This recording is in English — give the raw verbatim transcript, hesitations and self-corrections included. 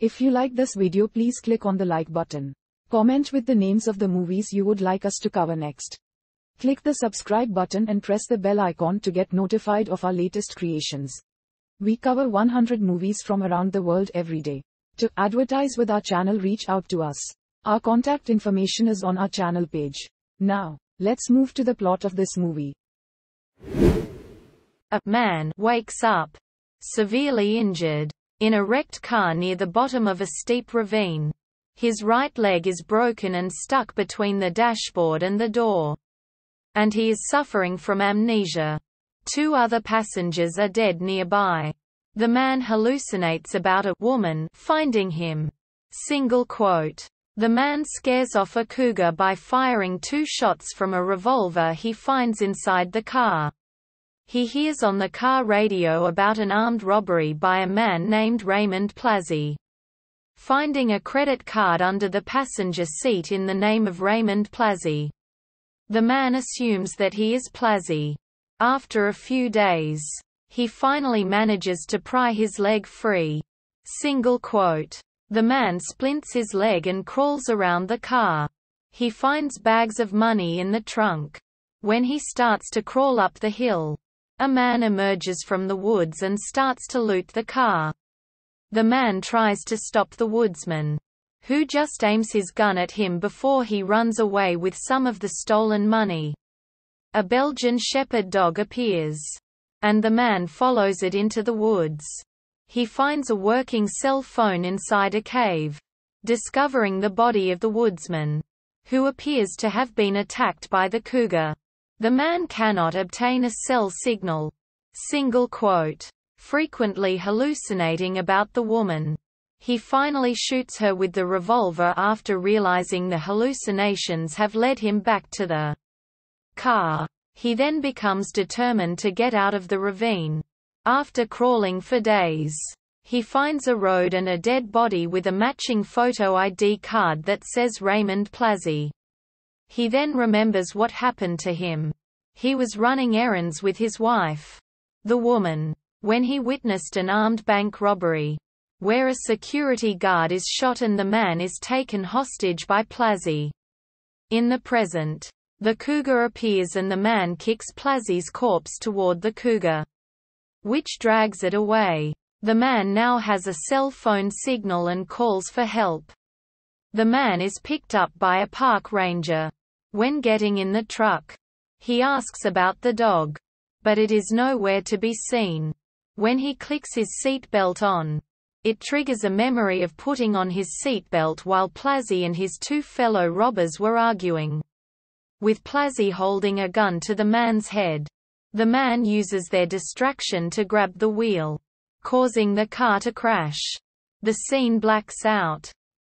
If you like this video, please click on the like button. Comment with the names of the movies you would like us to cover next. Click the subscribe button and press the bell icon to get notified of our latest creations. We cover one hundred movies from around the world every day. To advertise with our channel, reach out to us. Our contact information is on our channel page. Now, let's move to the plot of this movie. A man wakes up, severely injured, in a wrecked car near the bottom of a steep ravine. His right leg is broken and stuck between the dashboard and the door, and he is suffering from amnesia. Two other passengers are dead nearby. The man hallucinates about a woman finding him. Single quote. The man scares off a cougar by firing two shots from a revolver he finds inside the car. He hears on the car radio about an armed robbery by a man named Raymond Plassey. Finding a credit card under the passenger seat in the name of Raymond Plassey, the man assumes that he is Plassey. After a few days, he finally manages to pry his leg free. Single quote. The man splints his leg and crawls around the car. He finds bags of money in the trunk. When he starts to crawl up the hill, a man emerges from the woods and starts to loot the car. The man tries to stop the woodsman, who just aims his gun at him before he runs away with some of the stolen money. A Belgian shepherd dog appears, and the man follows it into the woods. He finds a working cell phone inside a cave, discovering the body of the woodsman, who appears to have been attacked by the cougar. The man cannot obtain a cell signal. Single quote. Frequently hallucinating about the woman, he finally shoots her with the revolver after realizing the hallucinations have led him back to the car. He then becomes determined to get out of the ravine. After crawling for days, he finds a road and a dead body with a matching photo I D card that says Raymond Plassey. He then remembers what happened to him. He was running errands with his wife, the woman, when he witnessed an armed bank robbery, where a security guard is shot and the man is taken hostage by Plassey. In the present, the cougar appears and the man kicks Plassey's corpse toward the cougar, which drags it away. The man now has a cell phone signal and calls for help. The man is picked up by a park ranger. When getting in the truck, he asks about the dog, but it is nowhere to be seen. When he clicks his seatbelt on, it triggers a memory of putting on his seatbelt while Plassey and his two fellow robbers were arguing, with Plassey holding a gun to the man's head. The man uses their distraction to grab the wheel, causing the car to crash. The scene blacks out.